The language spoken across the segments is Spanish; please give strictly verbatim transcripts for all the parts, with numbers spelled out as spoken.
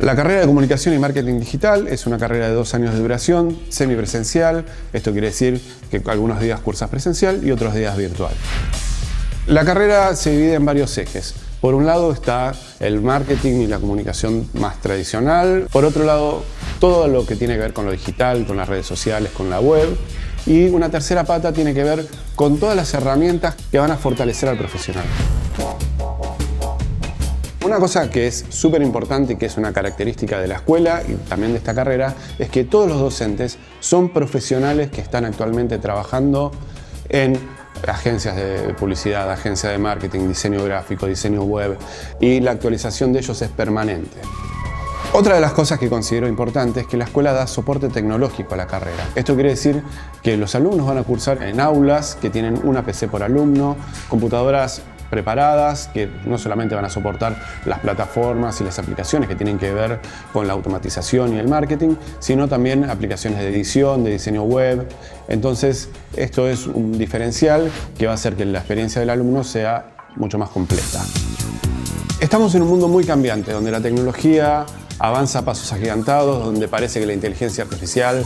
La carrera de Comunicación y Marketing Digital es una carrera de dos años de duración, semipresencial. Esto quiere decir que algunos días cursas presencial y otros días virtual. La carrera se divide en varios ejes. Por un lado está el marketing y la comunicación más tradicional. Por otro lado, todo lo que tiene que ver con lo digital, con las redes sociales, con la web. Y una tercera pata tiene que ver con todas las herramientas que van a fortalecer al profesional. Una cosa que es súper importante y que es una característica de la escuela y también de esta carrera es que todos los docentes son profesionales que están actualmente trabajando en agencias de publicidad, agencias de marketing, diseño gráfico, diseño web, y la actualización de ellos es permanente. Otra de las cosas que considero importante es que la escuela da soporte tecnológico a la carrera. Esto quiere decir que los alumnos van a cursar en aulas que tienen una P C por alumno, computadoras preparadas que no solamente van a soportar las plataformas y las aplicaciones que tienen que ver con la automatización y el marketing, sino también aplicaciones de edición, de diseño web. Entonces, esto es un diferencial que va a hacer que la experiencia del alumno sea mucho más completa. Estamos en un mundo muy cambiante, donde la tecnología avanza a pasos agigantados, donde parece que la inteligencia artificial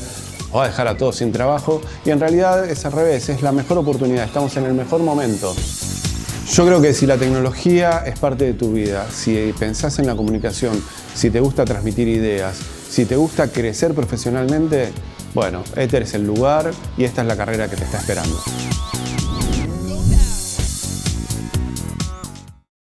va a dejar a todos sin trabajo, y en realidad es al revés, es la mejor oportunidad, estamos en el mejor momento. Yo creo que si la tecnología es parte de tu vida, si pensás en la comunicación, si te gusta transmitir ideas, si te gusta crecer profesionalmente, bueno, ETER es el lugar y esta es la carrera que te está esperando.